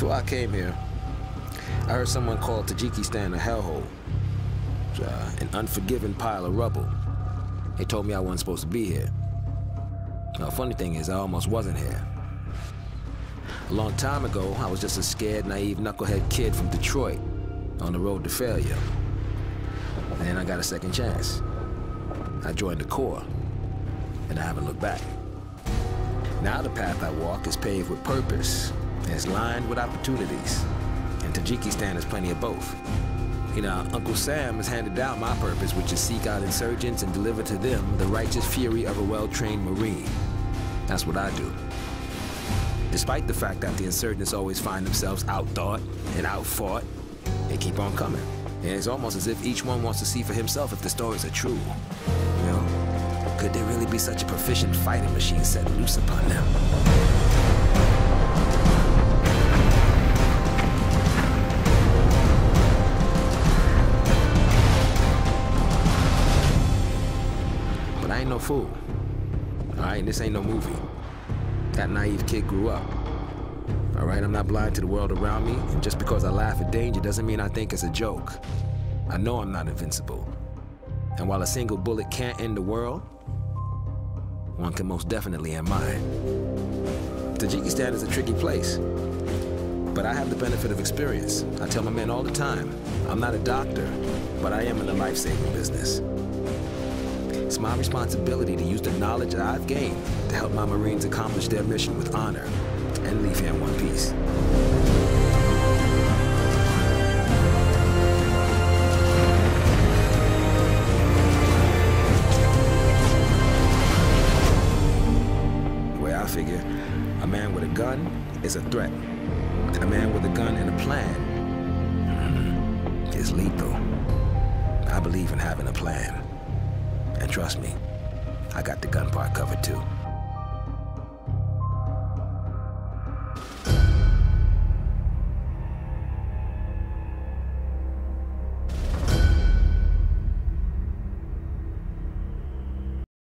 Before I came here, I heard someone call Tajikistan a hellhole. It's, an unforgiving pile of rubble. They told me I wasn't supposed to be here. Now, funny thing is, I almost wasn't here. A long time ago, I was just a scared, naive, knucklehead kid from Detroit on the road to failure. And I got a second chance. I joined the Corps, and I haven't looked back. Now the path I walk is paved with purpose, and it's lined with opportunities. And Tajikistan has plenty of both. You know, Uncle Sam has handed down my purpose, which is seek out insurgents and deliver to them the righteous fury of a well-trained Marine. That's what I do. Despite the fact that the insurgents always find themselves outthought and outfought, they keep on coming. And it's almost as if each one wants to see for himself if the stories are true. You know, could there really be such a proficient fighting machine set loose upon them? I ain't no fool, all right? And this ain't no movie. That naive kid grew up, all right? I'm not blind to the world around me, and just because I laugh at danger doesn't mean I think it's a joke. I know I'm not invincible. And while a single bullet can't end the world, one can most definitely end mine. Tajikistan is a tricky place, but I have the benefit of experience. I tell my men all the time, I'm not a doctor, but I am in the life-saving business. It's my responsibility to use the knowledge that I've gained to help my Marines accomplish their mission with honor and leave here in one piece. The way I figure, a man with a gun is a threat. A man with a gun and a plan is lethal. I believe in having a plan. And trust me, I got the gun part covered too.